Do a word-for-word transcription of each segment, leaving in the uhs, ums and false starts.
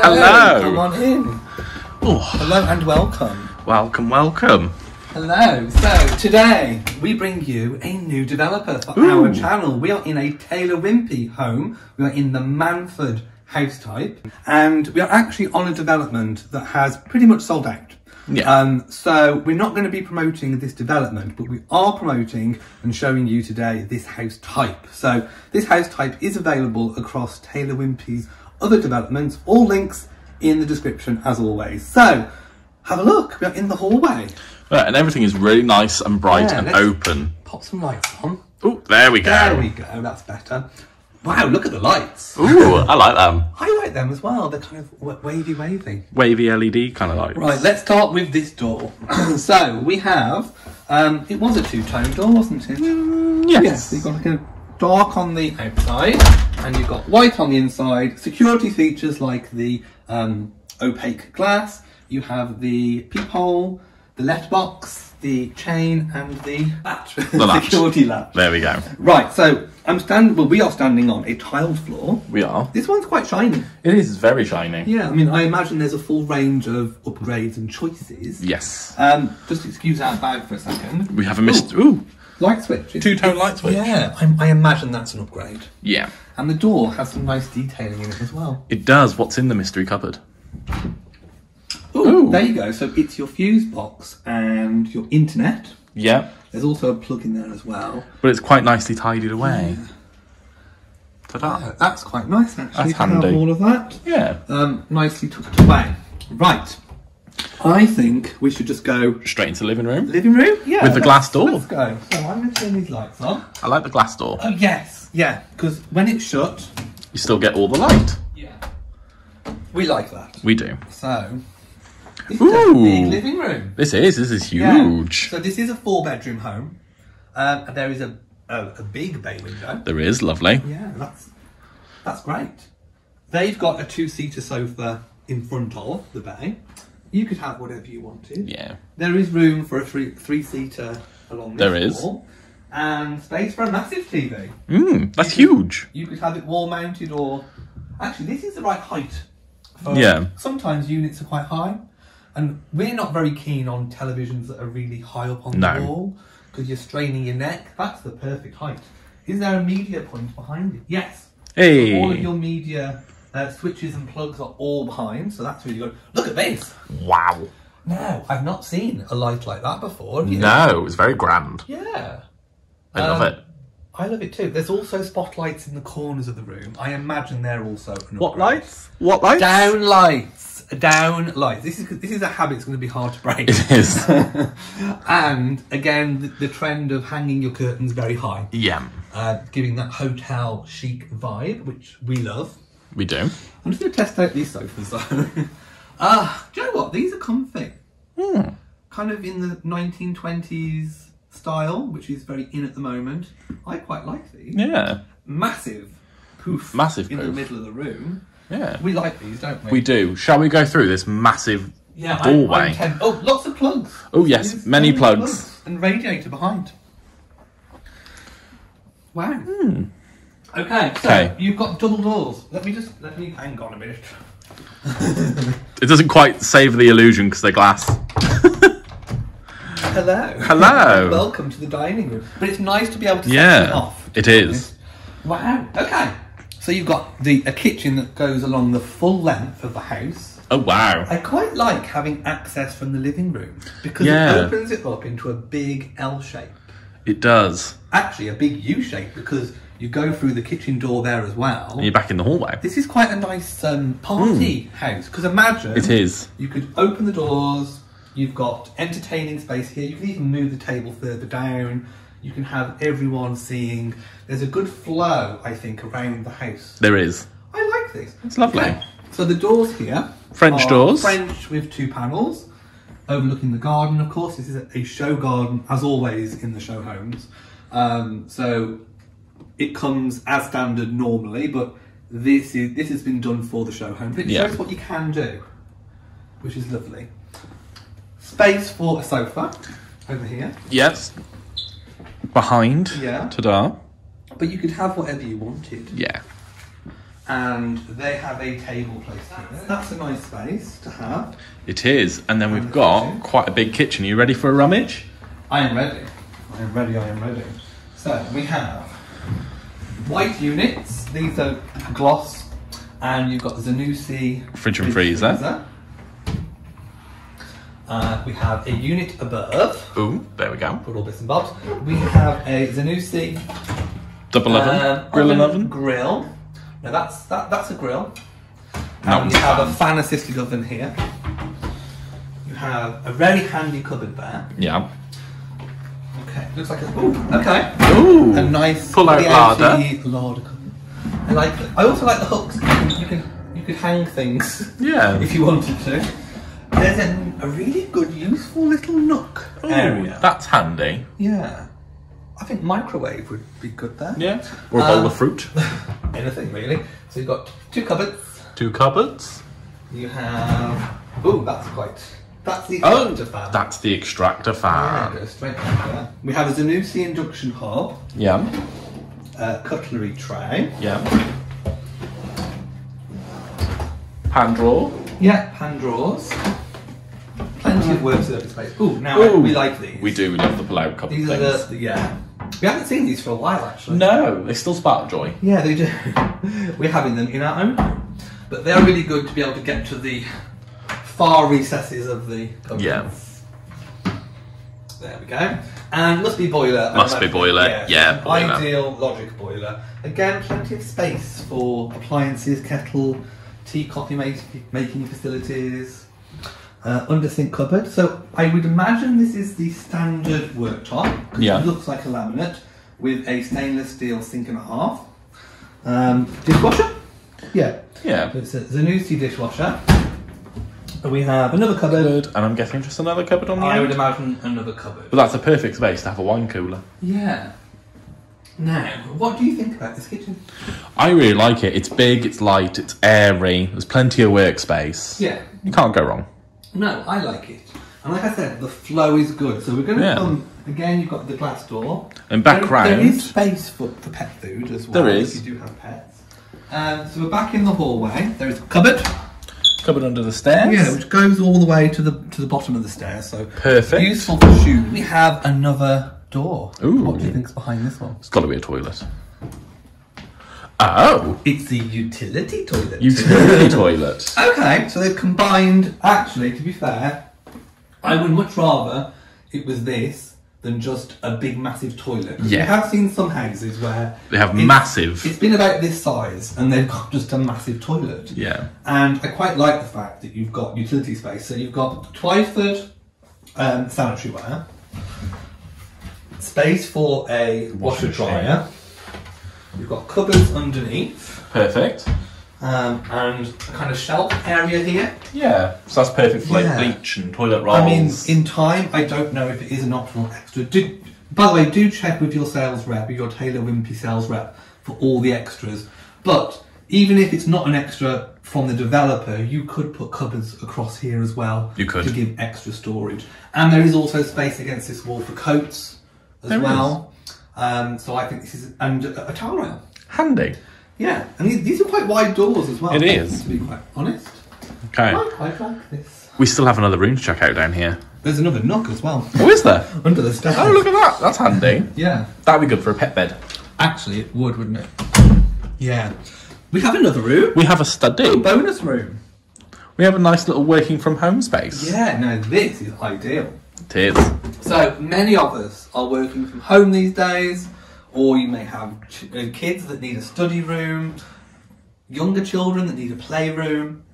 Hello. Hello. Come on in. Oh. Hello and welcome. Welcome, welcome. Hello. So today we bring you a new developer for Ooh. Our channel. We are in a Taylor Wimpey home. We are in the Manford house type, and we are actually on a development that has pretty much sold out. Yeah. Um, so we're not going to be promoting this development, but we are promoting and showing you today this house type. So this house type is available across Taylor Wimpey's other developments. All links in the description as always. So have a look. We're in the hallway. Right, and everything is really nice and bright yeah, and open. Pop some lights on. Oh, there we go. There we go. That's better. Wow, look at the lights. Ooh, I like them. I like them as well. They're kind of wavy, wavy. Wavy L E D kind of lights. Right, let's start with this door. So we have, um, it was a two-tone door, wasn't it? Mm, yes. Yes, so you've got like a dark on the outside and you've got white on the inside. Security features like the um, opaque glass. You have the peephole, the letterbox, the chain and the latch, the latch. Security latch. There we go. Right, so I'm stand. Well, we are standing on a tiled floor. We are. This one's quite shiny. It is very shiny. Yeah, I mean, I imagine there's a full range of upgrades and choices. Yes. Um, just excuse our bag for a second. We have a missed. Ooh. Ooh. Light switch. Two-tone light switch. Yeah, I, I imagine that's an upgrade. Yeah. And the door has some nice detailing in it as well. It does. What's in the mystery cupboard? Ooh, Ooh. There you go. So it's your fuse box and your internet. Yeah. There's also a plug in there as well. But it's quite nicely tidied away. Yeah. Ta-da. Yeah, that's quite nice actually. That's handy. Have all of that. Yeah. Um, nicely tucked away. Right. I think we should just go straight into the living room. Living room? Yeah. With the glass door. Let's go. So I'm going to turn these lights on. I like the glass door. Oh, yes. Yeah. Because when it's shut, you still get all the light. Yeah. We like that. We do. So. This is a big living room. This is, this is huge. Yeah. So this is a four bedroom home. Um, and there is a, a, a big bay window. There is, lovely. Yeah, that's, that's great. They've got a two seater sofa in front of the bay. You could have whatever you wanted. Yeah. There is room for a three, three seater along this there is. Wall. And space for a massive T V. Mm, that's you huge. Could, you could have it wall mounted or... Actually, this is the right height. For, yeah. Sometimes units are quite high. And we're not very keen on televisions that are really high up on no. the wall because you're straining your neck. That's the perfect height. Is there a media point behind it? Yes. Hey. So all of your media uh, switches and plugs are all behind, so that's really good. Look at this. Wow. No, I've not seen a light like that before. Have you? No, it was very grand. Yeah. I um, love it. I love it too. There's also spotlights in the corners of the room. I imagine they're also... What lights? What lights? Down lights. Down lights. This is this is a habit that's going to be hard to break. It is. And again, the, the trend of hanging your curtains very high. Yeah. Uh, giving that hotel chic vibe, which we love. We do. I'm just going to test out these sofas though. Ah, uh, do you know what? These are comfy. Mm. Kind of in the nineteen twenties style, which is very in at the moment. I quite like these. Yeah. Massive poof. Massive poof. In the middle of the room. Yeah. We like these, don't we? We do. Shall we go through this massive yeah, doorway? I'm, I'm oh, lots of plugs. Oh, yes, There's many plugs. plugs. And radiator behind. Wow. Mm. Okay, so okay. You've got double doors. Let me just, let me hang on a minute. It doesn't quite save the illusion because they're glass. Hello. Hello. Welcome to the dining room. But it's nice to be able to set yeah, it off. It is. Wow. Okay. So you've got the a kitchen that goes along the full length of the house. Oh, wow. I quite like having access from the living room because yeah. it opens it up into a big L shape. It does. Actually, a big U shape because you go through the kitchen door there as well. And you're back in the hallway. This is quite a nice um, party mm. house because imagine... It is. You could open the doors, you've got entertaining space here, you can even move the table further down. You can have everyone seeing. There's a good flow, I think, around the house. There is. I like this. It's lovely. Okay. So the doors here. French doors. French with two panels, overlooking the garden, of course. This is a show garden, as always, in the show homes. Um, so it comes as standard normally, but this is this has been done for the show home. But it yeah. shows what you can do, which is lovely. Space for a sofa over here. Yes. Behind, yeah. Ta-da. But you could have whatever you wanted. Yeah. and they have a table placed in it. That's a nice space to have. It is. And then we've and got kitchen. Quite a big kitchen. Are you ready for a rummage? I am ready. I am ready, I am ready. So we have white units. These are gloss. And you've got the Zanussi fridge and freezer. freezer. Uh, we have a unit above. Ooh, there we go. Put all bits and bobs. We have a Zanussi double oven uh, grill oven, and oven grill. Now that's that. That's a grill. And you have a fan assisted oven here. You have a very handy cupboard there. Yeah. Okay. Looks like a. Ooh. Okay. Ooh. A nice pull out larder. Larder cupboard. I like. The, I also like the hooks. You can you could hang things. Yeah. If you wanted to. There's a, a really good, useful little nook Ooh, area. That's handy. Yeah. I think microwave would be good there. Yeah. Or a bowl um, of fruit. Anything, really. So you've got two cupboards. Two cupboards. You have... Ooh, that's quite... That's the extractor oh, fan. That's the extractor fan. Yeah, go straight there. We have a Zanussi induction hob. Yeah. A cutlery tray. Yeah. Pan drawer. Yeah, pan drawers. Plenty of work surface space. Ooh, now Ooh, we like these. We do, we love the pull-out couple these of things. These are the, yeah. We haven't seen these for a while, actually. No, they still spark joy. Yeah, they do. We're having them in our own room. But they're really good to be able to get to the far recesses of the cupboards. Yeah. There we go. And must be boiler. Must be boiler, yeah. yeah boiler. Ideal Logic boiler. Again, plenty of space for appliances, kettle, tea, coffee making facilities, uh, under sink cupboard. So I would imagine this is the standard worktop, because yeah. it looks like a laminate with a stainless steel sink and a half. Um, dishwasher? Yeah. Yeah. So it's a Zanussi dishwasher. And we have another cupboard. And I'm guessing just another cupboard on the I end? would imagine another cupboard. But that's a perfect space to have a wine cooler. Yeah. Now, what do you think about this kitchen? I really like it. It's big, it's light, it's airy. There's plenty of workspace. Yeah. You can't go wrong. No, I like it. And like I said, the flow is good. So we're going to yeah. come... Again, you've got the glass door. And back there, round... There is space for, for pet food as well. There is. If you do have pets. Um, so we're back in the hallway. There is a cupboard. Cupboard under the stairs. Yeah, which goes all the way to the, to the bottom of the stairs. So perfect. Useful for shoes. We have another... door. Ooh. What do you think's behind this one? It's got to be a toilet. Oh! It's a utility toilet. Utility toilet. Okay, so they've combined... Actually, to be fair, I would much rather it was this than just a big, massive toilet. Yeah. We have seen some houses where... They have it's, massive... It's been about this size, and they've got just a massive toilet. Yeah. And I quite like the fact that you've got utility space. So you've got Twyford um, sanitary ware. Space for a washer dryer. You've got cupboards underneath. Perfect. Um, and a kind of shelf area here. Yeah, so that's perfect for yeah. like bleach and toilet rolls. I mean, in time, I don't know if it is an optional extra. Do, by the way, do check with your sales rep, with your Taylor Wimpey sales rep, for all the extras. But even if it's not an extra from the developer, you could put cupboards across here as well. You could. To give extra storage. And there is also space against this wall for coats. As there well, um, so I think this is and a, a towel rail. Handy. Yeah, and these, these are quite wide doors as well. It is. To be quite honest. Okay. I quite like this. We still have another room to check out down here. There's another nook as well. Oh, is there? Under the stairs. Oh, look at that. That's handy. Yeah. That'd be good for a pet bed. Actually, it would, wouldn't it? Yeah. We have another room. We have a study. A bonus room. We have a nice little working from home space. Yeah. Now this is ideal. It is. So many of us are working from home these days, or you may have ch kids that need a study room, younger children that need a playroom.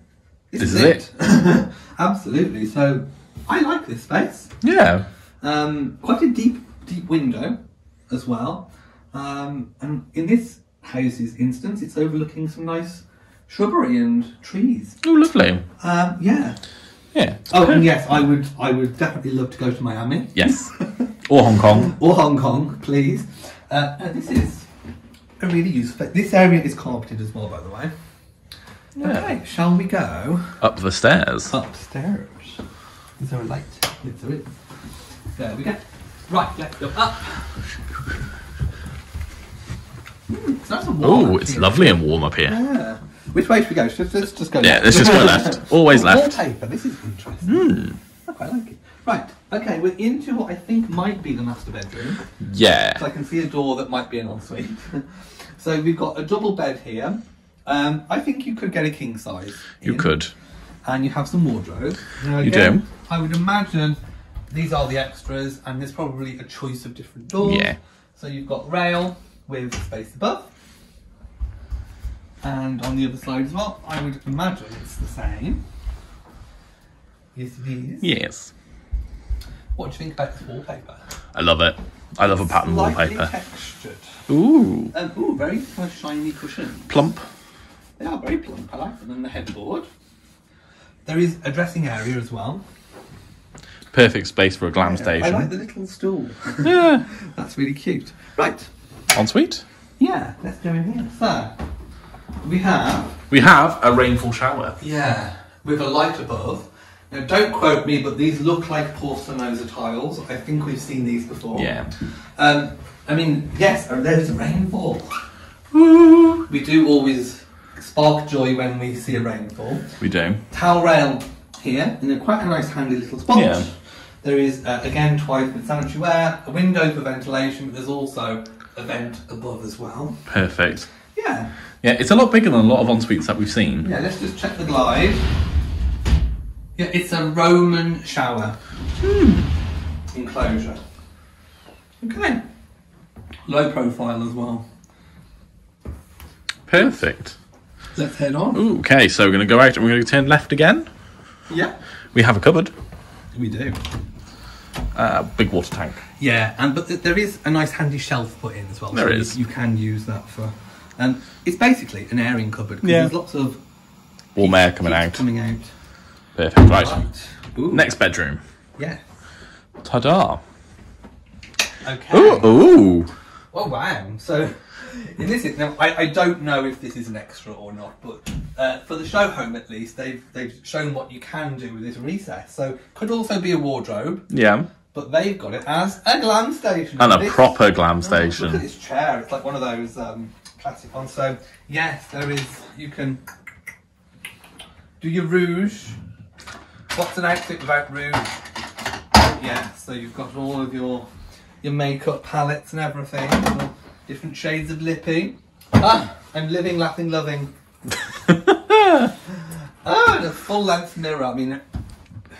This, this is it. it. Absolutely. So I like this space. Yeah. Um, quite a deep, deep window as well. Um, and in this house's instance, it's overlooking some nice shrubbery and trees. Oh, lovely. Um, yeah. Yeah, oh, and yes, I would. I would definitely love to go to Miami. Yes, or Hong Kong. Or Hong Kong, please. Uh, and this is a really useful. This area is carpeted as well, by the way. Yeah. Okay, shall we go up the stairs? Upstairs. Is there a light? Yes, there is. There we go. Right, let's go up. Mm, it's nice and warm. Oh, it's here. Lovely and warm up here. Yeah. Which way should we go? Should, let's just go. Yeah, left. Let's just go left. Always left. Wallpaper. This is interesting. Mm. I quite like it. Right. Okay, we're into what I think might be the master bedroom. Yeah. So I can see a door that might be an ensuite. So we've got a double bed here. Um, I think you could get a king size. In, you could. And you have some wardrobes. Now, again, you do. I would imagine these are the extras, and there's probably a choice of different doors. Yeah. So you've got rail with space above. And on the other side as well, I would imagine it's the same. Yes, it is. Yes. What do you think about this wallpaper? I love it. I love a pattern Slightly wallpaper. Textured. Ooh. Um, ooh, very kind of shiny cushions. Plump. They are very plump. I like them. And the headboard. There is a dressing area as well. Perfect space for a glam yeah, station. I like the little stool. Yeah. That's really cute. Right. Ensuite? Yeah. Let's go in here. So, we have... We have a rainfall shower. Yeah. With a light above. Now, don't quote me, but these look like Porcelanosa tiles. I think we've seen these before. Yeah. Um, I mean, yes, there's a rainfall. Woo! We do always spark joy when we see a rainfall. We do. Towel rail here, in a quite a nice handy little spot. Yeah. There is, uh, again, Twyford sanitary ware, a window for ventilation, but there's also a vent above as well. Perfect. Yeah. Yeah, it's a lot bigger than a lot of ensuites that we've seen. Yeah, let's just check the glide. Yeah, it's a Roman shower hmm. enclosure. Okay. Low profile as well. Perfect. Let's head on. Ooh, okay, so we're going to go out and we're going to turn left again. Yeah. We have a cupboard. We do. Uh, big water tank. Yeah, and but th there is a nice handy shelf put in as well. There so is. You, you can use that for... Um, it's basically an airing cupboard because yeah. there's lots of... Warm air coming out. coming out. Perfect, right. right. Next bedroom. Yeah. Ta-da. Okay. Ooh, ooh. Oh, wow. So, in this is, now, I, I don't know if this is an extra or not, but uh, for the show home at least, they've, they've shown what you can do with this recess. So, could also be a wardrobe. Yeah. But they've got it as a glam station. And a this, proper glam station. Oh, look at this chair. It's like one of those um, plastic ones. So, yes, there is, you can do your rouge. What's an outfit without rouge? Yeah, so you've got all of your your makeup palettes and everything, different shades of lippy. Ah, I'm living, laughing, loving. Ah, and a full-length mirror. I mean,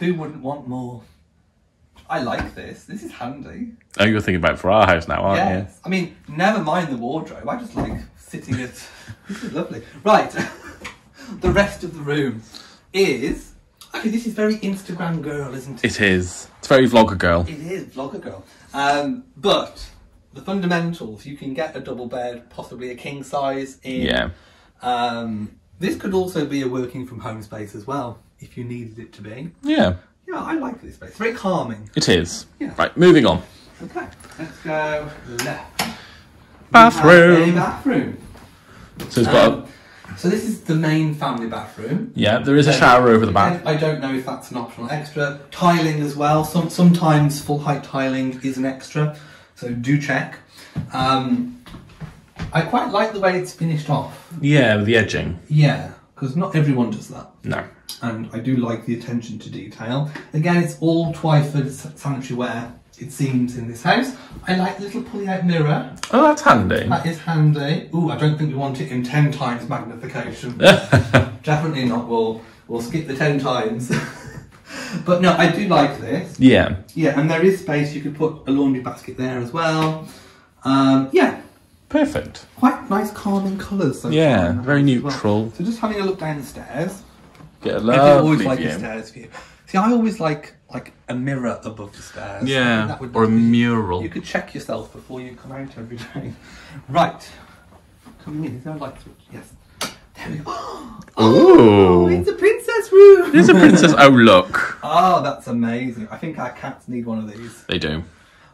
who wouldn't want more? I like this. This is handy. Oh, you're thinking about for our house now, aren't yes. you? Yes. I mean, never mind the wardrobe. I just like sitting at... This is lovely. Right. The rest of the room is... Okay, this is very Instagram girl, isn't it? It is. It's very vlogger girl. It is vlogger girl. Um, but the fundamentals, you can get a double bed, possibly a king size in. Yeah. Um, this could also be a working from home space as well, if you needed it to be. Yeah. Yeah, I like this space. It's very calming. It is. Yeah. Right, moving on. Okay, let's go left. Bathroom. Bathroom. So it's got um, a... So this is the main family bathroom. Yeah, there is a shower over the back. I don't know if that's an optional extra. Tiling as well. Some, sometimes full height tiling is an extra, so do check. Um, I quite like the way it's finished off. Yeah, with the edging. Yeah, because not everyone does that. No. And I do like the attention to detail. Again, it's all Twyford sanitary ware, it seems, in this house. I like the little pulley-out mirror. Oh, that's handy. That is handy. Ooh, I don't think we want it in ten times magnification. Definitely not. We'll, we'll skip the ten times. But no, I do like this. Yeah. Yeah, and there is space. You could put a laundry basket there as well. Um, yeah. Perfect. Quite nice, calming colours. So yeah, very neutral. Well. So just having a look down the stairs. Get a lovely I do always like view. the stairs view. See, I always like... like a mirror above the stairs. Yeah, I mean, that would or a mural. You could check yourself before you come out every day. Right. Coming in, is there a light switch? Yes. There we go. Oh, oh, it's a princess room. It's a princess. Oh, look. Oh, that's amazing. I think our cats need one of these. They do.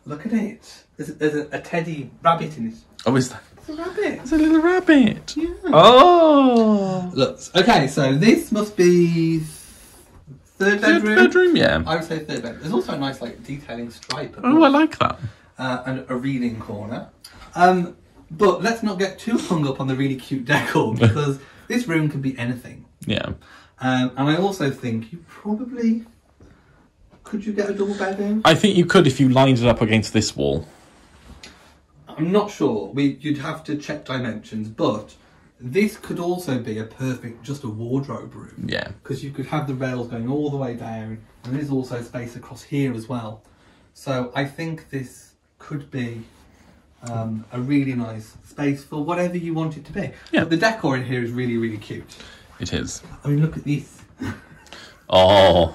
Look at it. There's a, there's a, a teddy rabbit in it. Oh, is that? It's a rabbit. It's a little rabbit. Yeah. Oh. Look. Okay, so this must be... Third bedroom? Third bedroom, yeah. I would say third bedroom. There's also a nice, like, detailing stripe. Oh, I like that. Uh, and a reading corner. Um, But let's not get too hung up on the really cute decor, because this room could be anything. Yeah. Um, and I also think you probably... Could you get a double bed in? I think you could if you lined it up against this wall. I'm not sure. We, you'd have to check dimensions, but this could also be a perfect, just a wardrobe room. Yeah. Because you could have the rails going all the way down, and there's also space across here as well. So I think this could be um, a really nice space for whatever you want it to be. Yeah. But the decor in here is really, really cute. It is. I mean, look at this. Oh.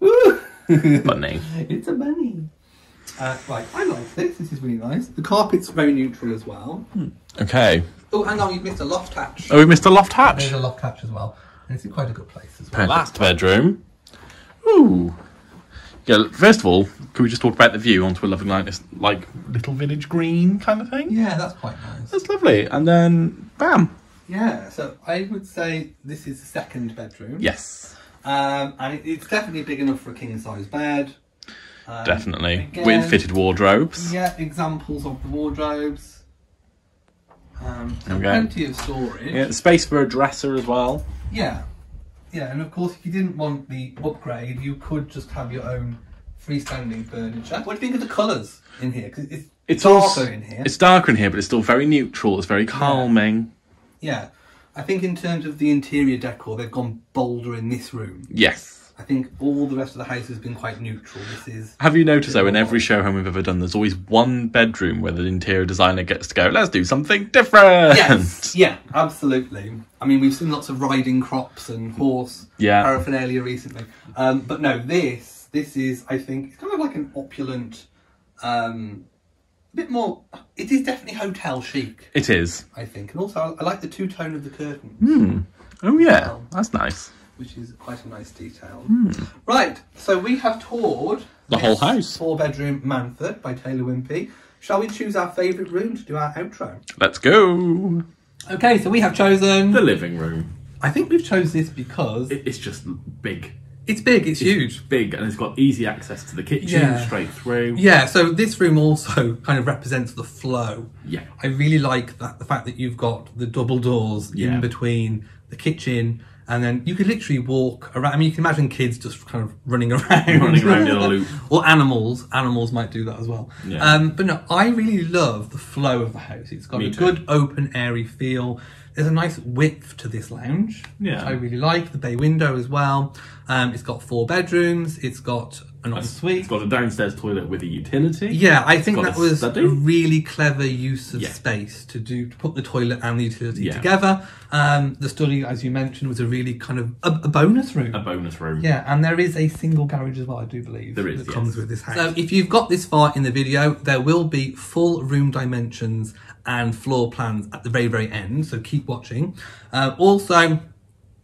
Woo! Bunny. It's a bunny. Uh, right, I like this. This is really nice. The carpet's very neutral as well. Okay. Oh, hang on, you've missed a loft hatch. Oh, we missed a loft hatch. There's a loft hatch as well. And it's in quite a good place as well. Last bedroom. Ooh. Yeah, first of all, could we just talk about the view onto a lovely, like, like little village green kind of thing? Yeah, that's quite nice. That's lovely. And then, bam. Yeah, so I would say this is the second bedroom. Yes. Um, and it, it's definitely big enough for a king-size bed. Um, definitely. Again, with fitted wardrobes. Yeah, examples of the wardrobes. Um, so okay. Plenty of storage. Yeah, space for a dresser as well. Yeah. Yeah, and of course, if you didn't want the upgrade, you could just have your own freestanding furniture. What do you think of the colours in here? Because it's, it's darker also, in here. It's darker in here, but it's still very neutral. It's very calming. Yeah. Yeah. I think in terms of the interior decor, they've gone bolder in this room. Yes. I think all the rest of the house has been quite neutral. This is. Have you noticed, though, in every show home we've ever done, there's always one bedroom where the interior designer gets to go, let's do something different. Yes. Yeah, absolutely. I mean, we've seen lots of riding crops and horse yeah. paraphernalia recently. Um, but no, this, this is, I think, it's kind of like an opulent... Um, A bit more, it is definitely hotel chic. It is. I think. And also, I like the two-tone of the curtains. Mm. Oh, yeah. Um, That's nice. Which is quite a nice detail. Mm. Right, so we have toured... The whole house. Four-bedroom Manford by Taylor Wimpey. Shall we choose our favourite room to do our outro? Let's go. Okay, so we have chosen... The living room. I think we've chosen this because... It, it's just big. It's big, it's, it's huge. big, and it's got easy access to the kitchen, yeah. straight through. Yeah, so this room also kind of represents the flow. Yeah. I really like that, the fact that you've got the double doors yeah. in between the kitchen, and then you could literally walk around. I mean, you can imagine kids just kind of running around. Running around in a loop. Or animals. Animals might do that as well. Yeah. Um, but no, I really love the flow of the house. It's got Me a too. good, open, airy feel. There's a nice width to this lounge, yeah. which I really like. The bay window as well. Um, it's got four bedrooms. It's got an ensuite. It's got a downstairs toilet with a utility. Yeah, I think that was a really clever use of yeah. space to do to put the toilet and the utility yeah. together. Um, the study, as you mentioned, was a really kind of a, a bonus room. A bonus room. Yeah, and there is a single garage as well, I do believe. There is, that yes. comes with this house. So if you've got this far in the video, there will be full room dimensions and floor plans at the very, very end, so keep watching. Uh, also,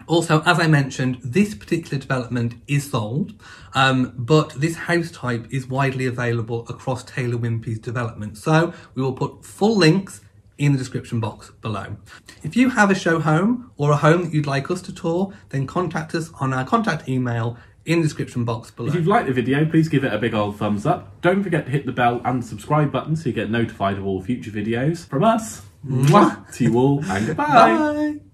also, as I mentioned, this particular development is sold, um, but this house type is widely available across Taylor Wimpey's development. So we will put full links in the description box below. If you have a show home or a home that you'd like us to tour, then contact us on our contact email in the description box below. If you've liked the video, please give it a big old thumbs up. Don't forget to hit the bell and subscribe button so you get notified of all future videos from us. Mwah! To you all, and goodbye. Bye.